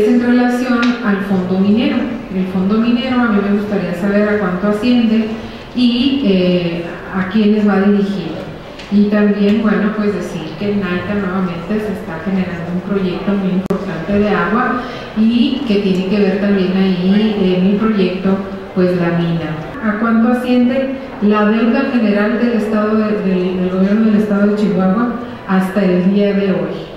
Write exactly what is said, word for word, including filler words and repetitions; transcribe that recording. Es en relación al fondo minero. El fondo minero a mí me gustaría saber a cuánto asciende y eh, a quiénes va dirigido. Y también, bueno, pues decir que en Naica nuevamente se está generando un proyecto muy importante de agua y que tiene que ver también ahí en mi proyecto, pues la mina. ¿A cuánto asciende la deuda general del, estado de, del, del gobierno del estado de Chihuahua hasta el día de hoy?